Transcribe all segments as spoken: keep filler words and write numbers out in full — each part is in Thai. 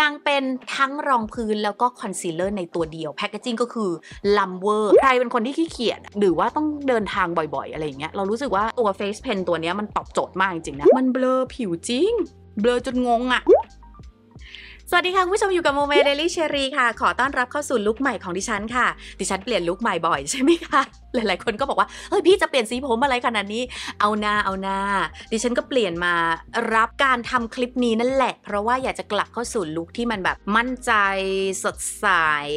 นางเป็นทั้งรองพื้นแล้วก็คอนซีลเลอร์ในตัวเดียวแพคเกจจิ้งก็คือล้ำเวอร์ใครเป็นคนที่ขี้เกียจหรือว่าต้องเดินทางบ่อยๆอะไรอย่างเงี้ยเรารู้สึกว่าตัวเฟซเพนตัวเนี้ยมันตอบโจทย์มากจริงๆนะมันเบลอผิวจริงเบลอจนงงอะสวัสดีค่ะคุณผู้ชมอยู่กับโมเม Daily Cherie ค่ะขอต้อนรับเข้าสู่ลุคใหม่ของดิฉันค่ะดิฉันเปลี่ยนลุคใหม่บ่อยใช่ไหมคะหลายๆคนก็บอกว่าเฮ้ยพี่จะเปลี่ยนสีผมอะไรขนาดนี้เอาหน้าเอาหน้าดิฉันก็เปลี่ยนมารับการทำคลิปนี้นั่นแหละเพราะว่าอยากจะกลับเข้าสู่ลุคที่มันแบบมั่นใจสดใส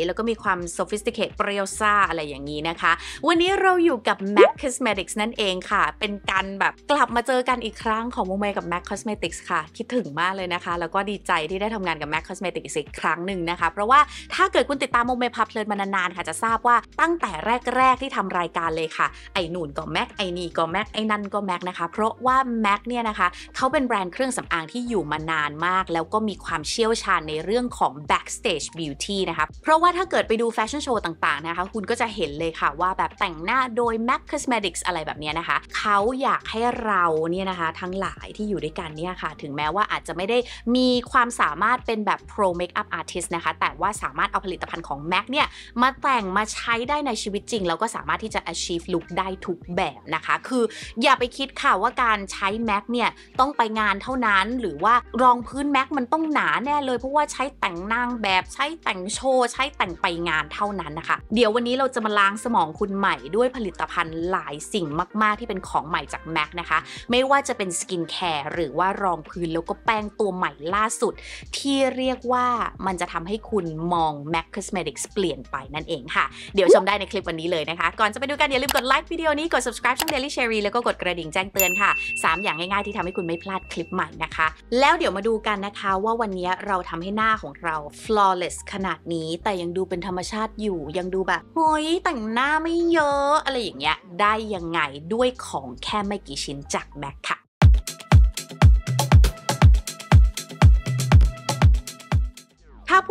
แล้วก็มีความ sophisticated เปรี้ยวซ่าอะไรอย่างนี้นะคะวันนี้เราอยู่กับ แม็ค Cosmetics นั่นเองค่ะเป็นการแบบกลับมาเจอกันอีกครั้งของโมเมกับ แม็ค Cosmetics ค่ะคิดถึงมากเลยนะคะแล้วก็ดีใจที่ได้ทำงานกับแม็ค Cosmetics อีกครั้งหนึ่งนะคะเพราะว่าถ้าเกิดคุณติดตามโมเมพาเพลินมานานๆค่ะจะทราบว่าตั้งแต่แรกๆที่ทำรายการเลยค่ะไอ้นู่นก็แม็กไอ้นี่ก็แม็กไอ้นั่นก็แม็กนะคะเพราะว่าแม็กเนี่ยนะคะเขาเป็นแบรนด์เครื่องสำอางที่อยู่มานานมากแล้วก็มีความเชี่ยวชาญในเรื่องของ backstage beauty นะคะเพราะว่าถ้าเกิดไปดูแฟชั่นโชว์ต่างๆนะคะคุณก็จะเห็นเลยค่ะว่าแบบแต่งหน้าโดย แม็ค Cosmetics อะไรแบบนี้นะคะเขาอยากให้เราเนี่ยนะคะทั้งหลายที่อยู่ด้วยกันเนี่ยค่ะถึงแม้ว่าอาจจะไม่ได้มีความสามารถเป็นแบบ pro makeup artist นะคะแต่ว่าสามารถเอาผลิตภัณฑ์ของ แม็ค เนี่ยมาแต่งมาใช้ได้ในชีวิตจริงแล้วก็สามารถที่จะachieve look ได้ทุกแบบนะคะคืออย่าไปคิดค่ะว่าการใช้ แม็ค เนี่ยต้องไปงานเท่านั้นหรือว่ารองพื้น แม็ค มันต้องหนาแน่เลยเพราะว่าใช้แต่งนางแบบใช้แต่งโชว์ใช้แต่งไปงานเท่านั้นนะคะเดี๋ยววันนี้เราจะมาล้างสมองคุณใหม่ด้วยผลิตภัณฑ์หลายสิ่งมากๆที่เป็นของใหม่จาก แม็ค นะคะไม่ว่าจะเป็นสกินแคร์หรือว่ารองพื้นแล้วก็แป้งตัวใหม่ล่าสุดที่เรียกว่ามันจะทำให้คุณมอง แม็ค Cosmetics เปลี่ยนไปนั่นเองค่ะเดี๋ยวชมได้ในคลิปวันนี้เลยนะคะก่อนจะไปดูกันอย่าลืมกดไลค์วิดีโอนี้กด subscribe ช่อง Daily Cherie แล้วก็กดกระดิ่งแจ้งเตือนค่ะสามอย่างง่ายๆที่ทำให้คุณไม่พลาดคลิปใหม่นะคะแล้วเดี๋ยวมาดูกันนะคะว่าวันนี้เราทำให้หน้าของเรา flawless ขนาดนี้แต่ยังดูเป็นธรรมชาติอยู่ยังดูแบบเฮ้ยแต่งหน้าไม่เยอะอะไรอย่างเงี้ยได้ยังไงด้วยของแค่ไม่กี่ชิ้นจาก แม็ค ค่ะ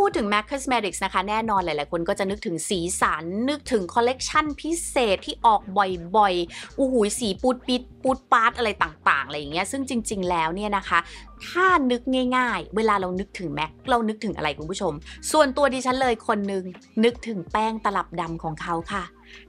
พูดถึง แม็ค Cosmetics นะคะแน่นอนหลายๆคนก็จะนึกถึงสีสันนึกถึงคอลเลกชันพิเศษที่ออกบ่อยๆอู้หูสีปูดปิดปูดปาร์ตอะไรต่างๆอะไรอย่างเงี้ยซึ่งจริงๆแล้วเนี่ยนะคะถ้านึกง่ายๆเวลาเรานึกถึง แม็ค เรานึกถึงอะไรคุณผู้ชมส่วนตัวดิฉันเลยคนนึงนึกถึงแป้งตลับดำของเขาค่ะ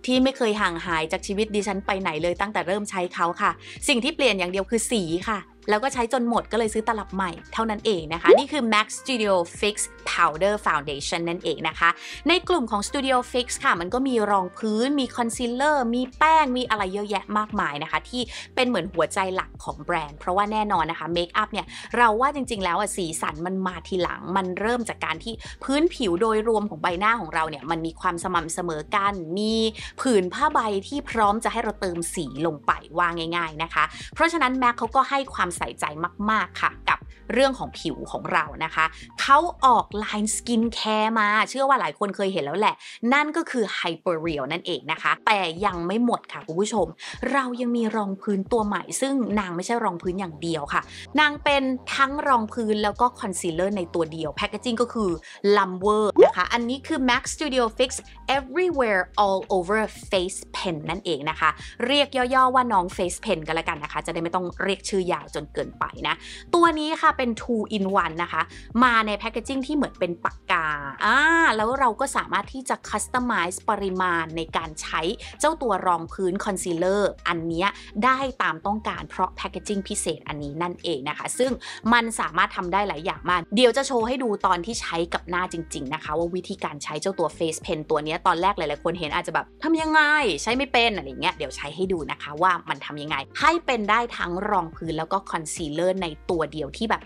ที่ไม่เคยห่างหายจากชีวิตดิฉันไปไหนเลยตั้งแต่เริ่มใช้เขาค่ะสิ่งที่เปลี่ยนอย่างเดียวคือสีค่ะแล้วก็ใช้จนหมดก็เลยซื้อตลับใหม่เท่านั้นเองนะคะนี่คือ แม็ค Studio Fix Powder Foundation นั่นเองนะคะในกลุ่มของ Studio Fix ค่ะมันก็มีรองพื้นมีคอนซีลเลอร์มีแป้งมีอะไรเยอะแยะมากมายนะคะที่เป็นเหมือนหัวใจหลักของแบรนด์เพราะว่าแน่นอนนะคะเมคอัพเนี่ยเราว่าจริงๆแล้วอะสีสันมันมาทีหลังมันเริ่มจากการที่พื้นผิวโดยรวมของใบหน้าของเราเนี่ยมันมีความสม่ำเสมอกันมีผืนผ้าใบที่พร้อมจะให้เราเติมสีลงไปว่าง่ายๆนะคะเพราะฉะนั้น แม็ค เขาก็ให้ความใส่ใจมากๆค่ะกับเรื่องของผิวของเรานะคะเขาออกไลน์สกินแคร์มาเชื่อว่าหลายคนเคยเห็นแล้วแหละนั่นก็คือไฮเปอร์เรียลนั่นเองนะคะแต่ยังไม่หมดค่ะคุณผู้ชมเรายังมีรองพื้นตัวใหม่ซึ่งนางไม่ใช่รองพื้นอย่างเดียวค่ะนางเป็นทั้งรองพื้นแล้วก็คอนซีลเลอร์ในตัวเดียวแพคเกจจิ้งก็คือล้ำเวอร์นะคะอันนี้คือ แม็ค Studio Fix Everywhere All Over Face Pen นั่นเองนะคะเรียกย่อๆว่าน้อง Face Pen กันละกันนะคะจะได้ไม่ต้องเรียกชื่อยาวจนเกินไปนะตัวนี้ค่ะเป็น ทู อิน วัน นะคะมาในแพคเกจจิ้งที่เหมือนเป็นปากกาอ่าแล้วเราก็สามารถที่จะคัสตอมไมซ์ปริมาณในการใช้เจ้าตัวรองพื้นคอนซีลเลอร์อันนี้ได้ตามต้องการเพราะแพคเกจจิ้งพิเศษอันนี้นั่นเองนะคะซึ่งมันสามารถทำได้หลายอย่างมากเดี๋ยวจะโชว์ให้ดูตอนที่ใช้กับหน้าจริงๆนะคะว่าวิธีการใช้เจ้าตัว Face Pen ตัวนี้ตอนแรกหลายๆคนเห็นอาจจะแบบทำยังไงใช้ไม่เป็นอะไรเงี้ยเดี๋ยวใช้ให้ดูนะคะว่ามันทำยังไงให้เป็นได้ทั้งรองพื้นแล้วก็คอนซีลเลอร์ในตัวเดียวที่แบบ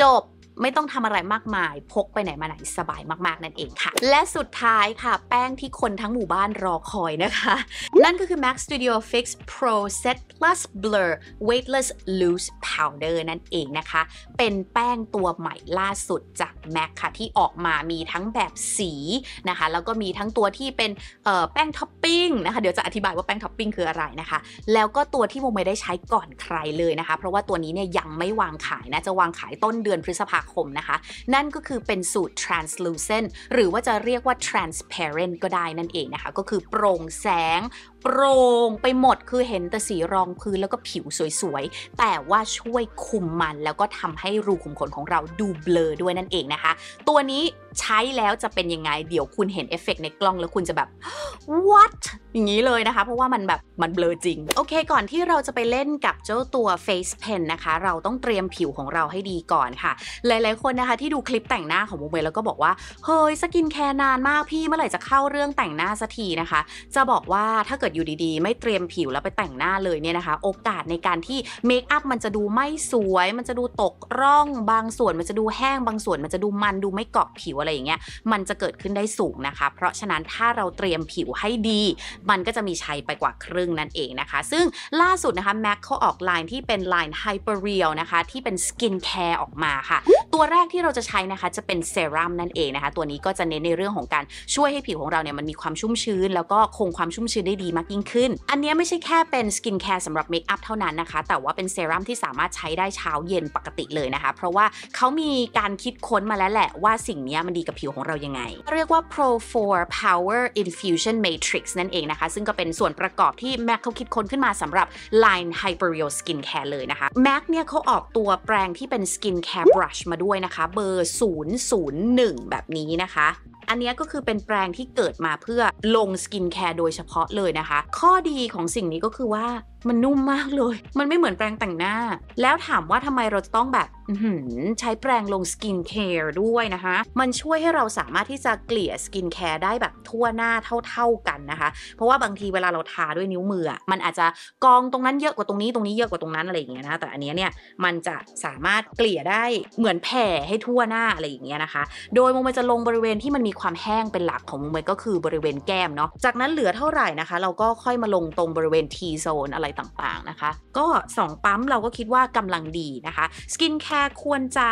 จบไม่ต้องทำอะไรมากมายพกไปไหนมาไหนสบายมากๆนั่นเองค่ะและสุดท้ายค่ะแป้งที่คนทั้งหมู่บ้านรอคอยนะคะนั่นก็คือ แม็ค Studio Fix Pro Set Plus Blur Weightless Loose Powder นั่นเองนะคะเป็นแป้งตัวใหม่ล่าสุดจาก แม็ค ค่ะที่ออกมามีทั้งแบบสีนะคะแล้วก็มีทั้งตัวที่เป็นแป้งท็อปปิ้งนะคะเดี๋ยวจะอธิบายว่าแป้งท็อปปิ้งคืออะไรนะคะแล้วก็ตัวที่โมเมได้ใช้ก่อนใครเลยนะคะเพราะว่าตัวนี้เนี่ยยังไม่วางขายนะจะวางขายต้นเดือนพฤษภาคม คมนะคะนั่นก็คือเป็นสูตร translucent หรือว่าจะเรียกว่า transparent ก็ได้นั่นเองนะคะก็คือโปร่งแสงโปร่งไปหมดคือเห็นแต่สีรองพื้นแล้วก็ผิวสวยๆแต่ว่าช่วยคุมมันแล้วก็ทำให้รูขุมขนของเราดูเบลอด้วยนั่นเองนะคะตัวนี้ใช้แล้วจะเป็นยังไงเดี๋ยวคุณเห็นเอฟเฟกต์ในกล้องแล้วคุณจะแบบ what อย่างนี้เลยนะคะเพราะว่ามันแบบมันเบลอจริงโอเคก่อนที่เราจะไปเล่นกับเจ้าตัว face pen นะคะเราต้องเตรียมผิวของเราให้ดีก่อนค่ะหลายๆคนนะคะที่ดูคลิปแต่งหน้าของโมเมแล้วก็บอกว่าเฮ้ยสกินแคร์นานมากพี่เมื่อไหร่จะเข้าเรื่องแต่งหน้าสักทีนะคะจะบอกว่าถ้าเกิดอยู่ดีๆไม่เตรียมผิวแล้วไปแต่งหน้าเลยเนี่ยนะคะโอกาสในการที่เมคอัพมันจะดูไม่สวยมันจะดูตกร่องบางส่วนมันจะดูแห้งบางส่วนมันจะดูมันดูไม่เกาะผิวอะไรอย่างเงี้ยมันจะเกิดขึ้นได้สูงนะคะเพราะฉะนั้นถ้าเราเตรียมผิวให้ดีมันก็จะมีชัยไปกว่าครึ่งนั่นเองนะคะซึ่งล่าสุดนะคะ แม็ค เขาออกไลน์ที่เป็นไลน์ Hyper Real นะคะที่เป็นสกินแคร์ออกมาค่ะตัวแรกที่เราจะใช้นะคะจะเป็นเซรั่มนั่นเองนะคะตัวนี้ก็จะเน้นในเรื่องของการช่วยให้ผิวของเราเนี่ยมันมีความชุ่มชื้นแล้วก็คงความชุ่มชื้นได้ดีมากยิ่งขึ้นอันนี้ไม่ใช่แค่เป็นสกินแคร์สำหรับเมคอัพเท่านั้นนะคะแต่ว่าเป็นเซรั่มที่สามารถใช้ได้เช้าเย็นปกติเลยนะคะเพราะว่าเขามีการคิดค้นมาแล้วแหละว่าสิ่งนี้มันดีกับผิวของเรายังไงเรียกว่า Pro Power Infusion Matrix นั่นเองนะคะซึ่งก็เป็นส่วนประกอบที่ แม็ค เขาคิดค้นขึ้นมาสำหรับ Line Hyper Real Skincare เลยนะคะ แม็ค เนี่ยเขาออกตัวแปรงที่เป็น Skincare Brush มาด้วยนะคะเบอร์ ศูนย์ ศูนย์ หนึ่ง แบบนี้นะคะอันนี้ก็คือเป็นแปรงที่เกิดมาเพื่อลงสกินแคร์โดยเฉพาะเลยนะคะข้อดีของสิ่งนี้ก็คือว่ามันนุ่มมากเลยมันไม่เหมือนแปรงแต่งหน้าแล้วถามว่าทำไมเราจะต้องแบบใช้แปรงลงสกินแคร์ด้วยนะคะมันช่วยให้เราสามารถที่จะเกลี่ยสกินแคร์ได้แบบทั่วหน้าเท่าๆกันนะคะเพราะว่าบางทีเวลาเราทาด้วยนิ้วมือมันอาจจะกองตรงนั้นเยอะกว่าตรงนี้ตรงนี้เยอะกว่าตรงนั้นอะไรอย่างเงี้ยนะแต่อันนี้เนี่ยมันจะสามารถเกลี่ยได้เหมือนแผ่ให้ทั่วหน้าอะไรอย่างเงี้ยนะคะโดยโมเมจะลงบริเวณที่มันมีความแห้งเป็นหลักของโมเมก็คือบริเวณแก้มเนาะจากนั้นเหลือเท่าไหร่นะคะเราก็ค่อยมาลงตรงบริเวณ ที โซน อะไรต่างๆนะคะก็สองปั๊มเราก็คิดว่ากำลังดีนะคะสกินแคร์ควรจะ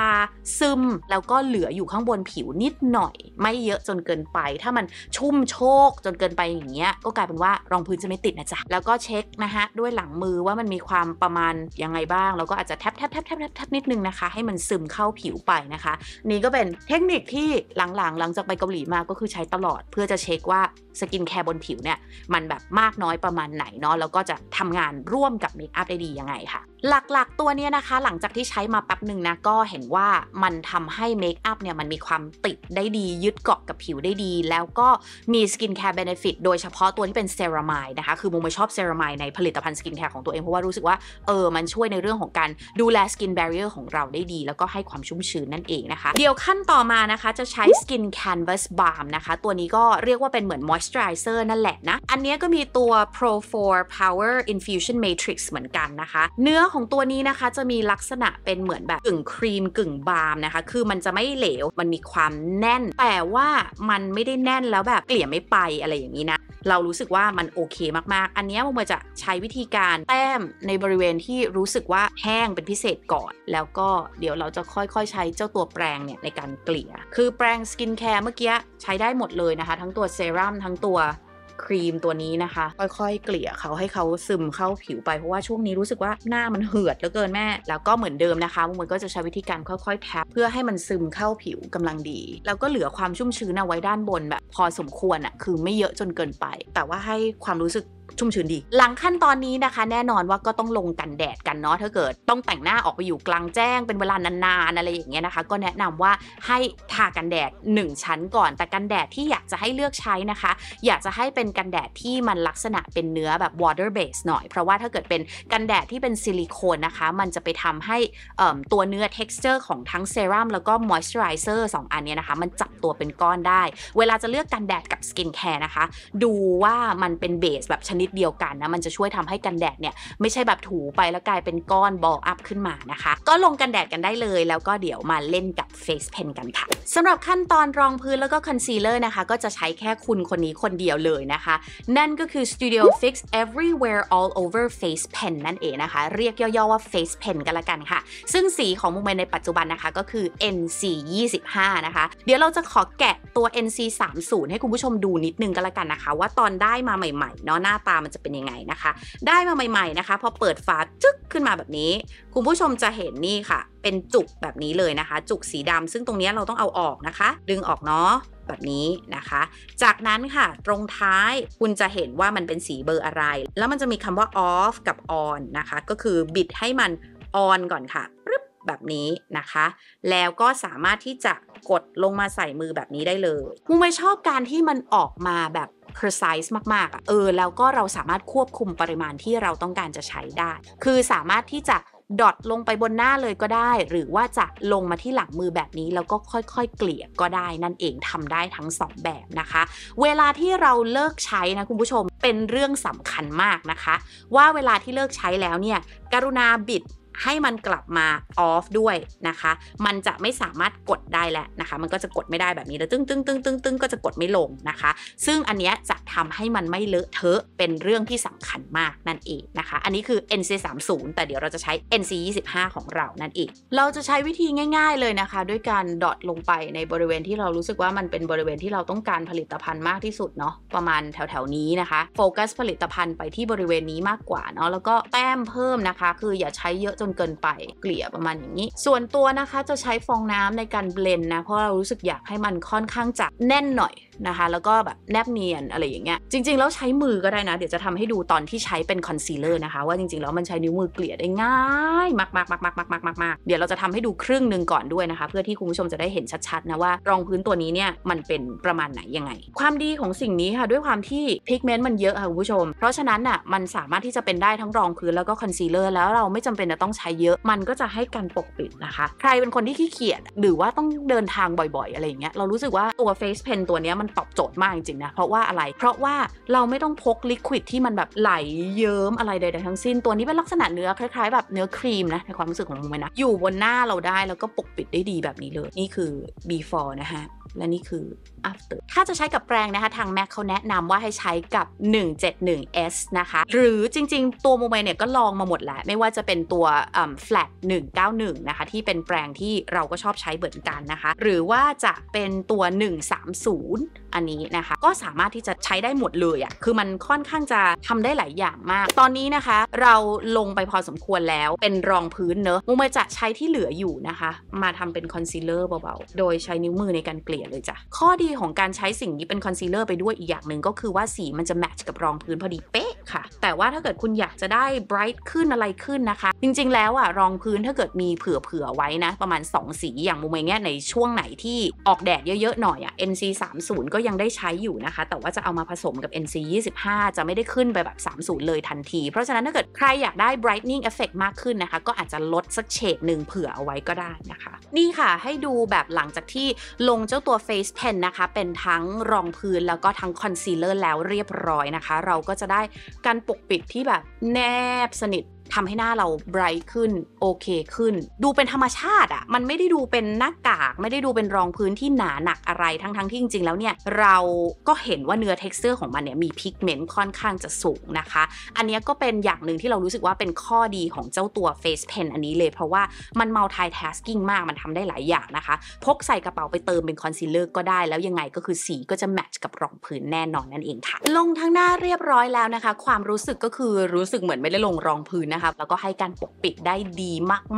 ซึมแล้วก็เหลืออยู่ข้างบนผิวนิดหน่อยไม่เยอะจนเกินไปถ้ามันชุ่มโชกจนเกินไปอย่างเงี้ยก็กลายเป็นว่ารองพื้นจะไม่ติดนะจ๊ะแล้วก็เช็คนะคะด้วยหลังมือว่ามันมีความประมาณยังไงบ้างแล้วก็อาจจะแทบแทบแทบแทบแทบนิดนึงนะคะให้มันซึมเข้าผิวไปนะคะนี่ก็เป็นเทคนิคที่หลังๆ ห, หลังจากไปเกาหลีมาก็คือใช้ตลอดเพื่อจะเช็คว่าสกินแคร์บนผิวเนี่ยมันแบบมากน้อยประมาณไหนเนาะแล้วก็จะทำงานร่วมกับเมคอัพได้ดียังไงค่ะหลักๆตัวเนี้ยนะคะหลังจากที่ใช้มาแป๊บหนึ่งนะก็เห็นว่ามันทำให้เมคอัพเนี่ยมันมีความติดได้ดียึดเกาะกับผิวได้ดีแล้วก็มีสกินแคร์เบเนฟิตโดยเฉพาะตัวที่เป็นเซรามายนะคะคือโมไม่ชอบเซรามายในผลิตภัณฑ์สกินแคร์ของตัวเองเพราะว่ารู้สึกว่าเออมันช่วยในเรื่องของการดูแลสกินแบรีเออร์ของเราได้ดีแล้วก็ให้ความชุ่มชื้นนั่นเองนะคะเดี๋ยวขั้นต่อมานะคะจะใช้สกินแคนวัสบาล์มนะคะตัวนี้ก็เรียกว่าเป็นเหมือนมอยส์เจอไรเซอร์นั่นแหละนะอันนี้ก็มีตัว โปร โฟร์ Power Infusion Matrix เหมือนกันนะคะเนื้อของตัวนี้นะคะจะมีลักษณะเป็นเหมือนแบบกึ่งครีมกึ่งบาล์มนะคะคือมันจะไม่เหลวมันมีความแน่นแต่ว่ามันไม่ได้แน่นแล้วแบบเกลี่ยไม่ไปอะไรอย่างนี้นะเรารู้สึกว่ามันโอเคมากๆอันนี้โมจะใช้วิธีการแต้มในบริเวณที่รู้สึกว่าแห้งเป็นพิเศษก่อนแล้วก็เดี๋ยวเราจะค่อยๆใช้เจ้าตัวแปรงเนี่ยในการเกลี่ยคือแปรงสกินแคร์เมื่อกี้ใช้ได้หมดเลยนะคะทั้งตัวเซรั่มทั้งตัวครีมตัวนี้นะคะค่อยๆเกลี่ยเขาให้เขาซึมเข้าผิวไปเพราะว่าช่วงนี้รู้สึกว่าหน้ามันเหือดเหลือเกินแม่แล้วก็เหมือนเดิมนะคะมุมมันก็จะใช้วิธีการค่อยๆแทบเพื่อให้มันซึมเข้าผิวกำลังดีแล้วก็เหลือความชุ่มชื้นเอาไว้ด้านบนแบบพอสมควรอ่ะคือไม่เยอะจนเกินไปแต่ว่าให้ความรู้สึกชุ่มชื้นดีหลังขั้นตอนนี้นะคะแน่นอนว่าก็ต้องลงกันแดดกันเนาะถ้าเกิดต้องแต่งหน้าออกไปอยู่กลางแจ้งเป็นเวลานานๆอะไรอย่างเงี้ยนะคะก็แนะนำว่าให้ทากันแดดหนึ่งชั้นก่อนแต่กันแดดที่อยากจะให้เลือกใช้นะคะอยากจะให้เป็นกันแดดที่มันลักษณะเป็นเนื้อแบบ water base หน่อยเพราะว่าถ้าเกิดเป็นกันแดดที่เป็นซิลิโคนนะคะมันจะไปทำให้ตัวเนื้อ texture ของทั้งเซรั่มแล้วก็ moisturizer สองอันเนี้ยนะคะมันจับตัวเป็นก้อนได้เวลาจะเลือกกันแดดกับ skin care นะคะดูว่ามันเป็นเบสแบบชนิดเดียวกันนะมันจะช่วยทำให้กันแดดเนี่ยไม่ใช่แบบถูไปแล้วกลายเป็นก้อนบอลอัพขึ้นมานะคะก็ลงกันแดดกันได้เลยแล้วก็เดี๋ยวมาเล่นกับ face pen กันค่ะสำหรับขั้นตอนรองพื้นแล้วก็คอนซีลเลอร์นะคะก็จะใช้แค่คุณคนนี้คนเดียวเลยนะคะนั่นก็คือ Studio Fix Everywhere All Over Face Pen นั่นเองนะคะเรียกย่อๆว่า face pen กันละกันค่ะซึ่งสีของมุมเมนในปัจจุบันนะคะก็คือ เอ็น ซี ยี่สิบห้า นะคะเดี๋ยวเราจะขอแกะตัว เอ็น ซี สามสิบ ให้คุณผู้ชมดูนิดนึงกันละกันนะคะว่าตอนได้มาใหม่ๆเนาะหน้า ตามันจะเป็นยังไงนะคะได้มาใหม่ๆนะคะพอเปิดฝาจึ๊กขึ้นมาแบบนี้คุณผู้ชมจะเห็นนี่ค่ะเป็นจุกแบบนี้เลยนะคะจุกสีดำซึ่งตรงนี้เราต้องเอาออกนะคะดึงออกเนาะแบบนี้นะคะจากนั้นค่ะตรงท้ายคุณจะเห็นว่ามันเป็นสีเบอร์อะไรแล้วมันจะมีคำว่า off กับ on นะคะก็คือบิดให้มัน on ก่อนค่ะปึ๊บแบบนี้นะคะแล้วก็สามารถที่จะกดลงมาใส่มือแบบนี้ได้เลยมุมไม่ชอบการที่มันออกมาแบบ precise มากๆเออแล้วก็เราสามารถควบคุมปริมาณที่เราต้องการจะใช้ได้คือสามารถที่จะดอทลงไปบนหน้าเลยก็ได้หรือว่าจะลงมาที่หลังมือแบบนี้แล้วก็ค่อยๆเกลี่ยก็ได้นั่นเองทำได้ทั้งสองแบบนะคะเวลาที่เราเลิกใช้นะคุณผู้ชมเป็นเรื่องสำคัญมากนะคะว่าเวลาที่เลิกใช้แล้วเนี่ยกรุณาบิดให้มันกลับมา off ด้วยนะคะมันจะไม่สามารถกดได้แล้วนะคะมันก็จะกดไม่ได้แบบนี้แล้วตึ้งตึ้งตึ้งตึ้งตึ้งก็จะกดไม่ลงนะคะซึ่งอันเนี้ยจะทำให้มันไม่เลอะเทอะเป็นเรื่องที่สำคัญมากนั่นเองนะคะอันนี้คือ เอ็น ซี สามสิบ แต่เดี๋ยวเราจะใช้ เอ็น ซี ยี่สิบห้า ของเรานั่นเองเราจะใช้วิธีง่ายๆเลยนะคะด้วยการดอทลงไปในบริเวณที่เรารู้สึกว่ามันเป็นบริเวณที่เราต้องการผลิตภัณฑ์มากที่สุดเนาะประมาณแถวๆนี้นะคะโฟกัสผลิตภัณฑ์ไปที่บริเวณนี้มากกว่าเนาะแล้วก็แต้มเพิ่มนะคะคืออย่าใช้เยอะจนเกินไปเกลี่ยประมาณอย่างนี้ส่วนตัวนะคะจะใช้ฟองน้ำในการเบลนด์นะเพราะเรารู้สึกอยากให้มันค่อนข้างจะแน่นหน่อยนะคะแล้วก็แบบแนบเนียนอะไรอย่างเงี้ยจริงๆแล้วใช้มือก็ได้นะเดี๋ยวจะทำให้ดูตอนที่ใช้เป็นคอนซีลเลอร์นะคะว่าจริงๆแล้วมันใช้นิ้วมือเกลี่ยได้ง่ายมากๆๆๆๆๆเดี๋ยวเราจะทำให้ดูครึ่งหนึ่งก่อนด้วยนะคะเพื่อที่คุณผู้ชมจะได้เห็นชัดๆนะว่ารองพื้นตัวนี้เนี่ยมันเป็นประมาณไหนยังไงความดีของสิ่งนี้ค่ะด้วยความที่พิกเมนต์มันเยอะค่ะคุณผู้ชมเพราะฉะนั้นน่ะมันสามารถที่จะเป็นได้ทั้งรองพื้นแล้วก็คอนซีลเลอร์แล้วเราไม่จำเป็นจะต้องใช้เยอะมันก็จะให้การปกปิดนะคะใครเป็นคนที่ขี้เกียจหรือว่าต้องเดินทางบ่อยๆอะไรอย่างเงี้ยเรารู้สึกว่าตัว Face Pen ตัวเนี้ยตอบโจทย์มากจริงๆนะเพราะว่าอะไรเพราะว่าเราไม่ต้องพกลิควิดที่มันแบบไหลเยิ้มอะไรใดๆทั้งสิ้นตัวนี้เป็นลักษณะเนื้อคล้ายๆแบบเนื้อครีมนะในความรู้สึกของมุมนะอยู่บนหน้าเราได้แล้วก็ปกปิดได้ดีแบบนี้เลยนี่คือ before นะคะและนี่คือ after ถ้าจะใช้กับแปรงนะคะทาง แม็ค เขาแนะนำว่าให้ใช้กับ หนึ่งเจ็ดหนึ่ง เอส นะคะหรือจริงๆตัวโมเมเนี่ยก็ลองมาหมดแหละไม่ว่าจะเป็นตัว flat หนึ่งเก้าหนึ่งนะคะที่เป็นแปรงที่เราก็ชอบใช้เหมือนกันนะคะหรือว่าจะเป็นตัวหนึ่งสามศูนย์อันนี้นะคะก็สามารถที่จะใช้ได้หมดเลยอ่ะคือมันค่อนข้างจะทำได้หลายอย่างมากตอนนี้นะคะเราลงไปพอสมควรแล้วเป็นรองพื้นเนอะโมเมจะใช้ที่เหลืออยู่นะคะมาทำเป็นคอนซีลเลอร์เบาๆโดยใช้นิ้วมือในการเกลี่ยเลยจ้ะข้อดีของการใช้สิ่งนี้เป็นคอนซีลเลอร์ไปด้วยอีกอย่างหนึ่งก็คือว่าสีมันจะแมทช์กับรองพื้นพอดีเป๊ะค่ะแต่ว่าถ้าเกิดคุณอยากจะได้ไบรท์ขึ้นอะไรขึ้นนะคะจริงๆแล้วอ่ะรองพื้นถ้าเกิดมีเผื่อๆไว้นะประมาณสองสีอย่างมุมเงี้ยในช่วงไหนที่ออกแดดเยอะๆหน่อยอ่ะ เอ็น ซี สามสิบ ก็ยังได้ใช้อยู่นะคะแต่ว่าจะเอามาผสมกับ เอ็น ซี ยี่สิบห้า จะไม่ได้ขึ้นไปแบบสามสิบเลยทันทีเพราะฉะนั้นถ้าเกิดใครอยากได้ brightening effect มากขึ้นนะคะก็อาจจะลดสักเฉดหนึ่งเผื่อเอาไว้ก็ได้นะคะนี่ค่ะให้ดูแบบหลังจากที่ลงเจ้าตัว Face Pen นะคะเป็นทั้งรองพื้นแล้วก็ทั้งคอนซีลเลอร์แล้วเรียบร้อยนะคะเราก็จะได้การปกปิดที่แบบแนบสนิททำให้หน้าเราไบรท์ขึ้นโอเคขึ้นดูเป็นธรรมชาติอ่ะมันไม่ได้ดูเป็นหน้ากากไม่ได้ดูเป็นรองพื้นที่หนาหนักอะไรทั้งๆ ท, ที่จริงๆแล้วเนี่ยเราก็เห็นว่าเนื้อเท็กซ์เจอร์ของมันเนี่ยมีพิกเมนต์ค่อนข้างจะสูงนะคะอันนี้ก็เป็นอย่างหนึ่งที่เรารู้สึกว่าเป็นข้อดีของเจ้าตัว Face Pen อันนี้เลยเพราะว่ามัน multitasking มากมันทำได้หลายอย่างนะคะพกใส่กระเป๋าไปเติมเป็นคอนซีลเลอร์ก็ได้แล้วยังไงก็คือสีก็จะแมทช์กับรองพื้นแน่นอนนั่นเองค่ะลงทั้งหน้าเรียบร้อยแล้วนะคะความรู้สึกก็คือรู้สึกเหมือนไม่ได้ลงรองพื้นแล้วก็ให้การปกปิดได้ดี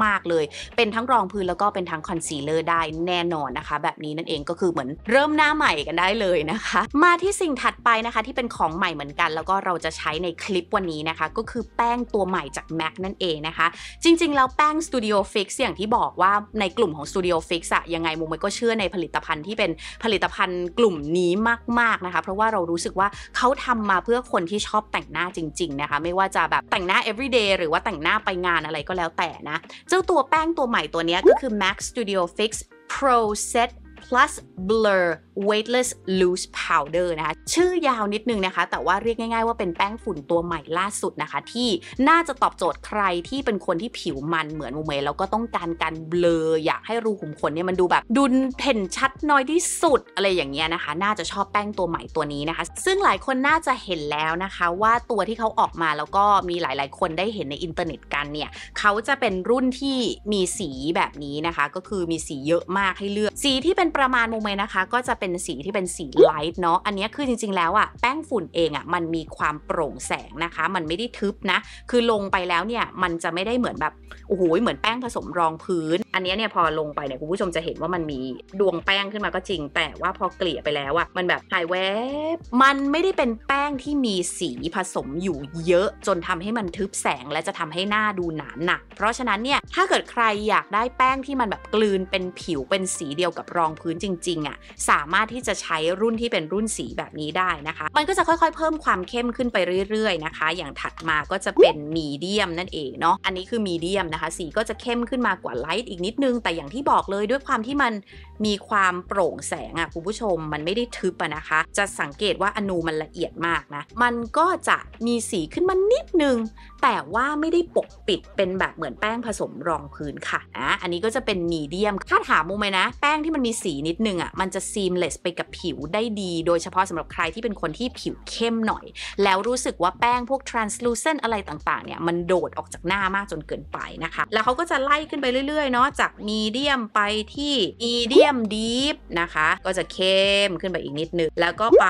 มากๆเลยเป็นทั้งรองพื้นแล้วก็เป็นทั้งคอนซีลเลอร์ได้แน่นอนนะคะแบบนี้นั่นเองก็คือเหมือนเริ่มหน้าใหม่กันได้เลยนะคะมาที่สิ่งถัดไปนะคะที่เป็นของใหม่เหมือนกันแล้วก็เราจะใช้ในคลิปวันนี้นะคะก็คือแป้งตัวใหม่จาก แม็ค นั่นเองนะคะจริงๆแล้วแป้ง Studio Fix อย่างที่บอกว่าในกลุ่มของ Studio Fix อะยังไงมุมก็เชื่อในผลิตภัณฑ์ที่เป็นผลิตภัณฑ์กลุ่มนี้มากๆนะคะเพราะว่าเรารู้สึกว่าเขาทำมาเพื่อคนที่ชอบแต่งหน้าจริงๆนะคะไม่ว่าจะแบบแต่งหน้า everydayหรือว่าแต่งหน้าไปงานอะไรก็แล้วแต่นะเจ้าตัวแป้งตัวใหม่ตัวนี้ก็คือ แม็ค Studio Fix Pro Set Plus Blur Weightless Loose Powder นะคะชื่อยาวนิดนึงนะคะแต่ว่าเรียกง่ายๆว่าเป็นแป้งฝุ่นตัวใหม่ล่าสุดนะคะที่น่าจะตอบโจทย์ใครที่เป็นคนที่ผิวมันเหมือนมุมเมย์แล้วก็ต้องการการเบลออยากให้รูขุมขนเนี่ยมันดูแบบดุนเห็นชัดน้อยที่สุดอะไรอย่างเงี้ยนะคะน่าจะชอบแป้งตัวใหม่ตัวนี้นะคะซึ่งหลายคนน่าจะเห็นแล้วนะคะว่าตัวที่เขาออกมาแล้วก็มีหลายๆคนได้เห็นในอินเทอร์เน็ตกันเนี่ยเขาจะเป็นรุ่นที่มีสีแบบนี้นะคะก็คือมีสีเยอะมากให้เลือกสีที่เป็น เป็นประมาณมุมเลยนะคะก็จะเป็นสีที่เป็นสีไลท์เนาะอันนี้คือจริงๆแล้วอะแป้งฝุ่นเองอะมันมีความโปร่งแสงนะคะมันไม่ได้ทึบนะคือลงไปแล้วเนี่ยมันจะไม่ได้เหมือนแบบโอ้โหเหมือนแป้งผสมรองพื้นอันนี้เนี่ยพอลงไปเนี่ยคุณผู้ชมจะเห็นว่ามันมีดวงแป้งขึ้นมาก็จริงแต่ว่าพอเกลี่ยไปแล้วอะมันแบบหายแวบมันไม่ได้เป็นแป้งที่มีสีผสมอยู่เยอะจนทำให้มันทึบแสงและจะทำให้หน้าดูหนาหนักเพราะฉะนั้นเนี่ยถ้าเกิดใครอยากได้แป้งที่มันแบบกลืนเป็นผิวเป็นสีเดียวกับรองพื้นจริงๆอะสามารถที่จะใช้รุ่นที่เป็นรุ่นสีแบบนี้ได้นะคะมันก็จะค่อยๆเพิ่มความเข้มขึ้นไปเรื่อยๆนะคะอย่างถัดมาก็จะเป็นมีเดียมนั่นเองเนาะอันนี้คือมีเดียมนะคะสีก็จะเข้มขึ้นมากว่าไลท์อีกนิดนึงแต่อย่างที่บอกเลยด้วยความที่มันมีความโปร่งแสงอะคุณผู้ชมมันไม่ได้ทึบอะนะคะจะสังเกตว่าอนูมันละเอียดมากนะมันก็จะมีสีขึ้นมานิดนึงแต่ว่าไม่ได้ปกปิดเป็นแบบเหมือนแป้งผสมรองพื้นค่ะนะอันนี้ก็จะเป็นมีเดียมถ้าถามมุมไหมนะแป้งที่มันมีสีนิดนึงอ่ะมันจะซีมเลสไปกับผิวได้ดีโดยเฉพาะสำหรับใครที่เป็นคนที่ผิวเข้มหน่อยแล้วรู้สึกว่าแป้งพวก translucent อะไรต่างๆเนี่ยมันโดดออกจากหน้ามากจนเกินไปนะคะแล้วเขาก็จะไล่ขึ้นไปเรื่อยๆเนาะจากมีเดียมไปที่มีเดียม deep นะคะก็จะเข้มขึ้นไปอีกนิดนึงแล้วก็ไป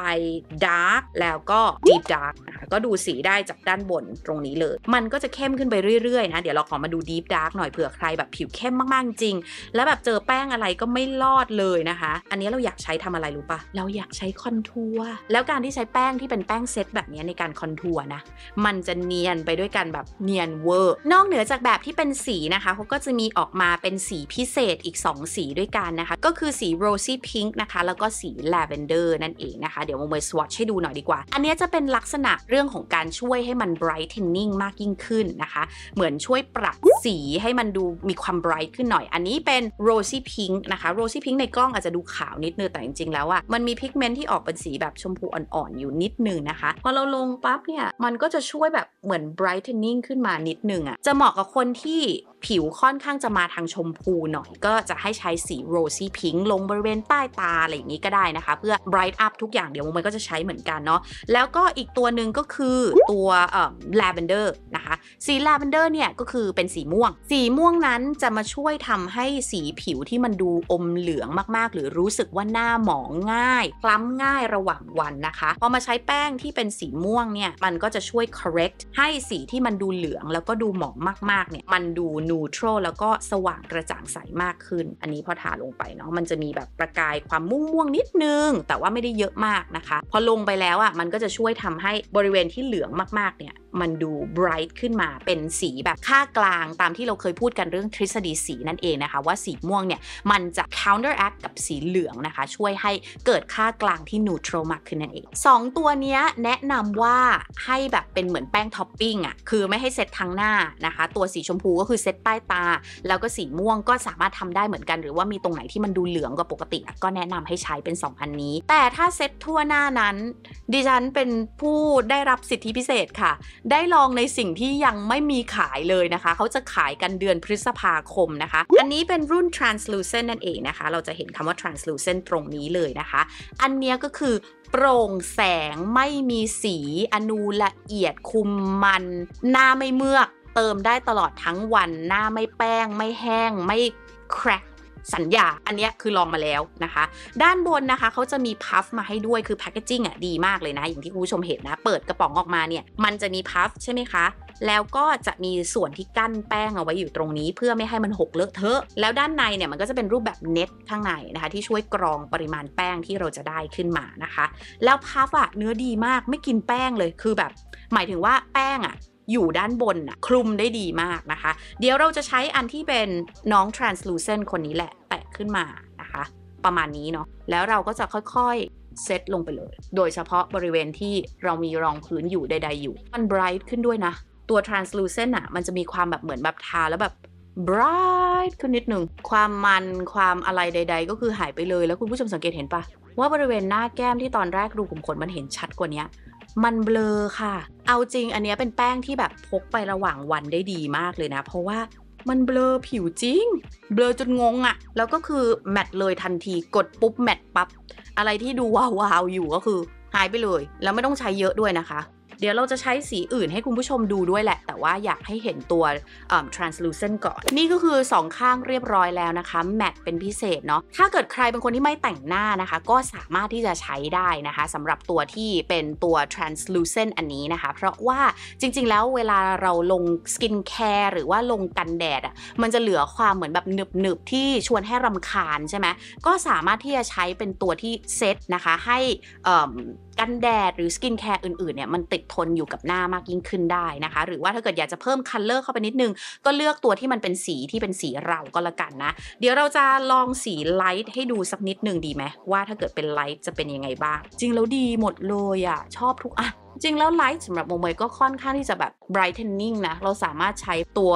dark แล้วก็ deep dark นะคะก็ดูสีได้จากด้านบนตรงนี้เลยมันก็จะเข้มขึ้นไปเรื่อยๆนะเดี๋ยวเราขอมาดู deep dark หน่อยเผื่อใครแบบผิวเข้มมากๆจริงแล้วแบบเจอแป้งอะไรก็ไม่รอดเลยนะคะอันนี้เราอยากใช้ทำอะไรรู้ปะเราอยากใช้คอนทัวร์แล้วการที่ใช้แป้งที่เป็นแป้งเซตแบบนี้ในการคอนทัวร์นะมันจะเนียนไปด้วยกันแบบเนียนเวอร์นอกเหนือจากแบบที่เป็นสีนะคะเขาก็จะมีออกมาเป็นสีพิเศษอีกสองสีด้วยกันนะคะก็คือสี rosy pink นะคะแล้วก็สี lavender นั่นเองนะคะเดี๋ยวมาเมย์สวอชให้ดูหน่อยดีกว่าอันนี้จะเป็นลักษณะเรื่องของการช่วยให้มัน brightening มากยิ่งขึ้นนะคะเหมือนช่วยปรับสีให้มันดูมีความ bright ขึ้นหน่อยอันนี้เป็น rosy pink นะคะ rosy pink ในกล้องอาจจะดูขาวนิดนึงแต่จริงๆแล้วอะมันมีพิกเมนต์ที่ออกเป็นสีแบบชมพูอ่อนๆอยู่นิดนึงนะคะพอเราลงปั๊บเนี่ยมันก็จะช่วยแบบเหมือน brightening ขึ้นมานิดนึงอะจะเหมาะกับคนที่ผิวค่อนข้างจะมาทางชมพูหน่อยก็จะให้ใช้สี rosy pink ลงบริเวณใต้ตาอะไรอย่างนี้ก็ได้นะคะเพื่อ bright up ทุกอย่างเดี๋ยวมันก็จะใช้เหมือนกันเนาะแล้วก็อีกตัวหนึ่งก็คือตัวเอ่อ lavender นะคะสี lavender เนี่ยก็คือเป็นสีม่วงสีม่วงนั้นจะมาช่วยทำให้สีผิวที่มันดูอมเหลืองมากๆหรือรู้สึกว่าหน้าหมองง่ายคล้ำง่ายระหว่างวันนะคะพอมาใช้แป้งที่เป็นสีม่วงเนี่ยมันก็จะช่วย correct ให้สีที่มันดูเหลืองแล้วก็ดูหมองมากๆเนี่ยมันดู neutral แล้วก็สว่างกระจ่างใสมากขึ้นอันนี้พอทาลงไปเนาะมันจะมีแบบประกายความม่วงๆนิดนึงแต่ว่าไม่ได้เยอะมากนะคะพอลงไปแล้วอ่ะมันก็จะช่วยทำให้บริเวณที่เหลืองมากๆเนี่ยมันดู bright ขึ้นมาเป็นสีแบบค่ากลางตามที่เราเคยพูดกันเรื่องทฤษฎีสีนั่นเองนะคะว่าสีม่วงเนี่ยมันจะ counteract กับสีเหลืองนะคะช่วยให้เกิดค่ากลางที่ neutral มากขึ้นนั่นเองสองตัวนี้แนะนำว่าให้แบบเป็นเหมือนแป้งท็อปปิ้งอ่ะคือไม่ให้เซตทั้งหน้านะคะตัวสีชมพูก็คือเซตใต้ตาแล้วก็สีม่วงก็สามารถทำได้เหมือนกันหรือว่ามีตรงไหนที่มันดูเหลืองกว่าปกติก็แนะนำให้ใช้เป็นสองอันนี้แต่ถ้าเซตทั่วหน้านั้นดิฉันเป็นผู้ได้รับสิทธิพิเศษค่ะได้ลองในสิ่งที่ยังไม่มีขายเลยนะคะเขาจะขายกันเดือนพฤษภาคมนะคะอันนี้เป็นรุ่น translucent นั่นเองนะคะเราจะเห็นคำว่า translucent ตรงนี้เลยนะคะอันนี้ก็คือโปร่งแสงไม่มีสีอนูละเอียดคุมมันหน้าไม่เมือกเติมได้ตลอดทั้งวันหน้าไม่แป้งไม่แห้งไม่แครกสัญญาอันนี้คือลองมาแล้วนะคะด้านบนนะคะเขาจะมีพัฟมาให้ด้วยคือแพคเกจจิ้งอ่ะดีมากเลยนะอย่างที่คุณผู้ชมเห็นนะเปิดกระป๋องออกมาเนี่ยมันจะมีพัฟใช่ไหมคะแล้วก็จะมีส่วนที่กั้นแป้งเอาไว้อยู่ตรงนี้เพื่อไม่ให้มันหกเลอะเทอะแล้วด้านในเนี่ยมันก็จะเป็นรูปแบบเน็ตข้างในนะคะที่ช่วยกรองปริมาณแป้งที่เราจะได้ขึ้นมานะคะแล้วพัฟอะเนื้อดีมากไม่กินแป้งเลยคือแบบหมายถึงว่าแป้งอะอยู่ด้านบนนะคลุมได้ดีมากนะคะเดี๋ยวเราจะใช้อันที่เป็นน้อง translucent คนนี้แหละแตะขึ้นมานะคะประมาณนี้เนาะแล้วเราก็จะค่อยๆเซตลงไปเลยโดยเฉพาะบริเวณที่เรามีรองพื้นอยู่ใดๆอยู่มัน bright ขึ้นด้วยนะตัว translucent อะมันจะมีความแบบเหมือนแบบทาแล้วแบบ bright ขึ้นนิดหนึ่งความมันความอะไรใดๆก็คือหายไปเลยแล้วคุณผู้ชมสังเกตเห็นปะว่าบริเวณหน้าแก้มที่ตอนแรกรูขุมขนมันเห็นชัดกว่านี้มันเบลอค่ะเอาจริงอันนี้เป็นแป้งที่แบบพกไประหว่างวันได้ดีมากเลยนะเพราะว่ามันเบลอผิวจริงเบลอจนงงอะแล้วก็คือแมตต์เลยทันทีกดปุ๊บแมตต์ปั๊บอะไรที่ดูวาวๆอยู่ก็คือหายไปเลยแล้วไม่ต้องใช้เยอะด้วยนะคะ เดี๋ยวเราจะใช้สีอื่นให้คุณผู้ชมดูด้วยแหละแต่ว่าอยากให้เห็นตัว translucent ก่อนนี่ก็คือสองข้างเรียบร้อยแล้วนะคะแมตต์เป็นพิเศษเนาะถ้าเกิดใครเป็นคนที่ไม่แต่งหน้านะคะก็สามารถที่จะใช้ได้นะคะสำหรับตัวที่เป็นตัว translucent อันนี้นะคะเพราะว่าจริงๆแล้วเวลาเราลงสกินแคร์หรือว่าลงกันแดดอ่ะมันจะเหลือความเหมือนแบบหนึบๆที่ชวนให้รำคาญใช่ไหมก็สามารถที่จะใช้เป็นตัวที่เซตนะคะให้กันแดดหรือสกินแคร์อื่นๆเนี่ยมันติดทนอยู่กับหน้ามากยิ่งขึ้นได้นะคะหรือว่าถ้าเกิดอยากจะเพิ่มคัลเลอร์เข้าไปนิดนึงก็เลือกตัวที่มันเป็นสีที่เป็นสีเราก็แล้วกันนะเดี๋ยวเราจะลองสีไลท์ให้ดูสักนิดนึงดีไหมว่าถ้าเกิดเป็นไลท์จะเป็นยังไงบ้างจริงแล้วดีหมดเลยอ่ะชอบทุกอันจริงแล้วไลท์สำหรับโมเมก็ค่อนข้างที่จะแบบ brightening นะเราสามารถใช้ตัว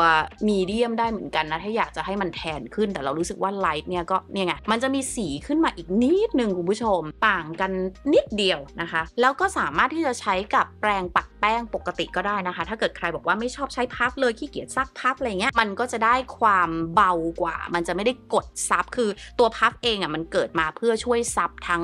medium ได้เหมือนกันนะถ้าอยากจะให้มันแทนขึ้นแต่เรารู้สึกว่าไลท์เนี่ยก็เนี่ยไงมันจะมีสีขึ้นมาอีกนิดนึงคุณผู้ชมต่างกันนิดเดียวนะคะแล้วก็สามารถที่จะใช้กับแปรงปัดแป้งปกติก็ได้นะคะถ้าเกิดใครบอกว่าไม่ชอบใช้พับเลยขี้เกียจซักพับอะไรเงี้ยมันก็จะได้ความเบากว่ามันจะไม่ได้กดซับคือตัวพับเองอ่ะมันเกิดมาเพื่อช่วยซับทั้ง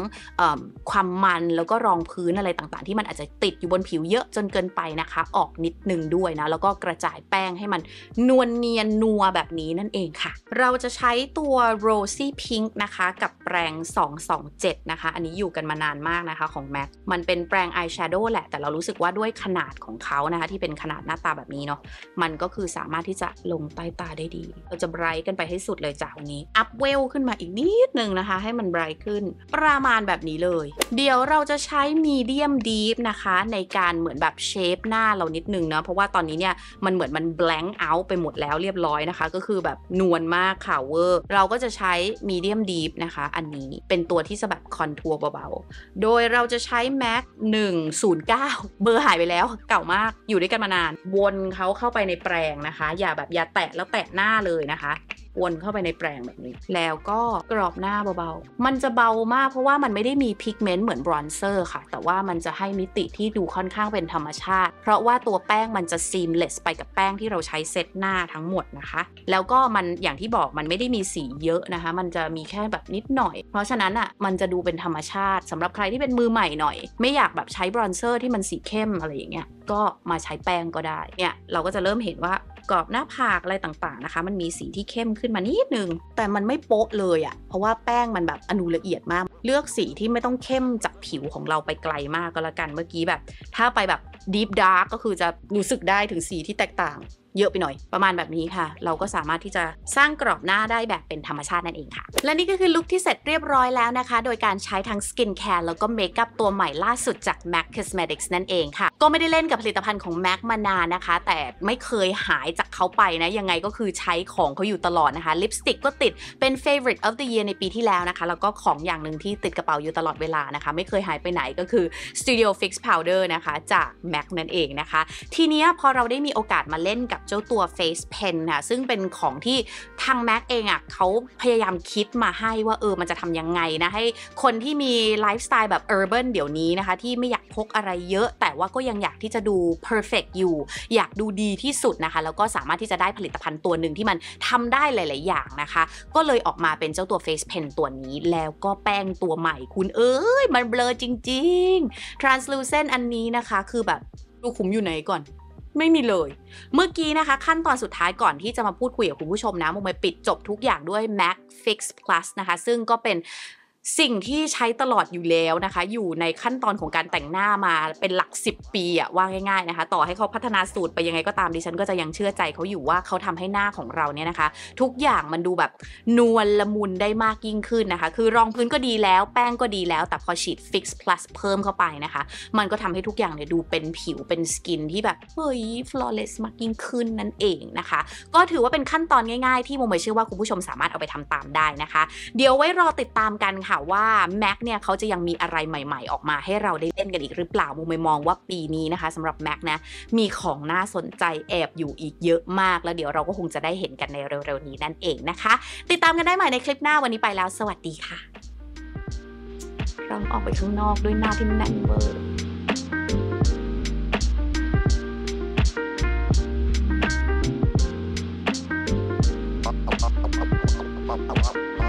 ความมันแล้วก็รองพื้นอะไรต่างๆที่มันอาจจะติดอยู่บนผิวเยอะจนเกินไปนะคะออกนิดนึงด้วยนะแล้วก็กระจายแป้งให้มันนวลเนียนนัวแบบนี้นั่นเองค่ะเราจะใช้ตัว Rosy Pink นะคะกับแปรงสองสองเจ็ดนะคะอันนี้อยู่กันมานานมากนะคะของ แมค มันเป็นแปรงอายแชโดว์แหละแต่เรารู้สึกว่าด้วยขนาดของเขานะคะที่เป็นขนาดหน้าตาแบบนี้เนาะมันก็คือสามารถที่จะลงใต้ตาได้ดีเราจะไบรท์กันไปให้สุดเลยจากวันนี้อัพเวลขึ้นมาอีกนิดนึงนะคะให้มันไบรท์ขึ้นประมาณแบบนี้เลยเดี๋ยวเราจะใช้มีเดียมดีฟนะคะในการเหมือนแบบเชฟหน้าเรานิดนึงเนาะเพราะว่าตอนนี้เนี่ยมันเหมือนมัน blank out ไปหมดแล้วเรียบร้อยนะคะก็คือแบบนวลมากค่ะเวอร์เราก็จะใช้มีเดียมดีฟนะคะอันนี้เป็นตัวที่จะแบบคอนทัวร์เบาๆโดยเราจะใช้ แมค หนึ่งศูนย์เก้าเบอร์หายไปแล้วเก่ามากอยู่ด้วยกันมานานวนเขาเข้าไปในแปรงนะคะอย่าแบบอย่าแตะแล้วแตะหน้าเลยนะคะวนเข้าไปในแปรงแบบนี้แล้วก็กรอบหน้าเบาๆมันจะเบามากเพราะว่ามันไม่ได้มีพิกเมนต์เหมือนบรอนเซอร์ค่ะแต่ว่ามันจะให้มิติที่ดูค่อนข้างเป็นธรรมชาติเพราะว่าตัวแป้งมันจะซีมเลสไปกับแป้งที่เราใช้เซตหน้าทั้งหมดนะคะแล้วก็มันอย่างที่บอกมันไม่ได้มีสีเยอะนะคะมันจะมีแค่แบบนิดหน่อยเพราะฉะนั้นอ่ะมันจะดูเป็นธรรมชาติสำหรับใครที่เป็นมือใหม่หน่อยไม่อยากแบบใช้บรอนเซอร์ที่มันสีเข้มอะไรอย่างเงี้ยก็มาใช้แป้งก็ได้เนี่ยเราก็จะเริ่มเห็นว่ากรอบหน้าผากอะไรต่างๆนะคะมันมีสีที่เข้มขึ้นมานิดนึงแต่มันไม่โป๊ะเลยอ่ะเพราะว่าแป้งมันแบบอนุละเอียดมากเลือกสีที่ไม่ต้องเข้มจากผิวของเราไปไกลมากก็แล้วกันเมื่อกี้แบบถ้าไปแบบ deep dark ก็คือจะรู้สึกได้ถึงสีที่แตกต่างเยอะไปหน่อยประมาณแบบนี้ค่ะเราก็สามารถที่จะสร้างกรอบหน้าได้แบบเป็นธรรมชาตินั่นเองค่ะและนี่ก็คือลุคที่เสร็จเรียบร้อยแล้วนะคะโดยการใช้ทั้งสกินแคร์แล้วก็เมคอัพตัวใหม่ล่าสุดจาก แมค Cosmetics นั่นเองค่ะก็ไม่ได้เล่นกับผลิตภัณฑ์ของ แมค มานานนะคะแต่ไม่เคยหายจากเขาไปนะยังไงก็คือใช้ของเขาอยู่ตลอดนะคะลิปสติกก็ติดเป็น favorite of the year ในปีที่แล้วนะคะแล้วก็ของอย่างหนึ่งที่ติดกระเป๋าอยู่ตลอดเวลานะคะไม่เคยหายไปไหนก็คือ Studio Fix Powder นะคะจาก แมค นั่นเองนะคะทีนี้พอเราได้มีโอกาสมาเล่นกับเจ้าตัว Face Pen นะซึ่งเป็นของที่ทาง แมค เองอ่ะเขาพยายามคิดมาให้ว่าเออมันจะทำยังไงนะให้คนที่มีไลฟ์สไตล์แบบ urban เดี๋ยวนี้นะคะที่ไม่อยากพกอะไรเยอะแต่ว่าก็ยังอยากที่จะดู perfect อยู่อยากดูดีที่สุดนะคะแล้วก็สามารถที่จะได้ผลิตภัณฑ์ตัวหนึ่งที่มันทำได้หลายๆอย่างนะคะก็เลยออกมาเป็นเจ้าตัว Face Pen ตัวนี้แล้วก็แป้งตัวใหม่คุณเอ้ยมันเบลอจริงๆ translucent อันนี้นะคะคือแบบดูขุมอยู่ไหนก่อนไม่มีเลยเมื่อกี้นะคะขั้นตอนสุดท้ายก่อนที่จะมาพูดคุยกับคุณผู้ชมนะโมเมปิดจบทุกอย่างด้วย แมค Fix Plus นะคะซึ่งก็เป็นสิ่งที่ใช้ตลอดอยู่แล้วนะคะอยู่ในขั้นตอนของการแต่งหน้ามาเป็นหลักสิบปีอะว่าง่ายๆนะคะต่อให้เขาพัฒนาสูตรไปยังไงก็ตามดิฉันก็จะยังเชื่อใจเขาอยู่ว่าเขาทำให้หน้าของเราเนี่ยนะคะทุกอย่างมันดูแบบนวลละมุนได้มากยิ่งขึ้นนะคะคือรองพื้นก็ดีแล้วแป้งก็ดีแล้วแต่พอฉีด Fix Plus เพิ่มเข้าไปนะคะมันก็ทำให้ทุกอย่างเนี่ยดูเป็นผิวเป็นสกินที่แบบเฮ้ย flawless มากยิ่งขึ้นนั่นเองนะคะก็ถือว่าเป็นขั้นตอนง่ายๆที่โมเมเชื่อว่าคุณผู้ชมสามารถเอาไปทำตามได้นะคะเดี๋ยวไว้รอติดตามกันค่ะว่า แมค เนี่ยเขาจะยังมีอะไรใหม่ๆออกมาให้เราได้เล่นกันอีกหรือเปล่ามุมมองว่าปีนี้นะคะสำหรับ แมค นะมีของน่าสนใจแอบอยู่อีกเยอะมากแล้วเดี๋ยวเราก็คงจะได้เห็นกันในเร็วๆนี้นั่นเองนะคะติดตามกันได้ใหม่ในคลิปหน้าวันนี้ไปแล้วสวัสดีค่ะลองออกไปข้างนอกด้วยหน้าที่แน่นเวอร์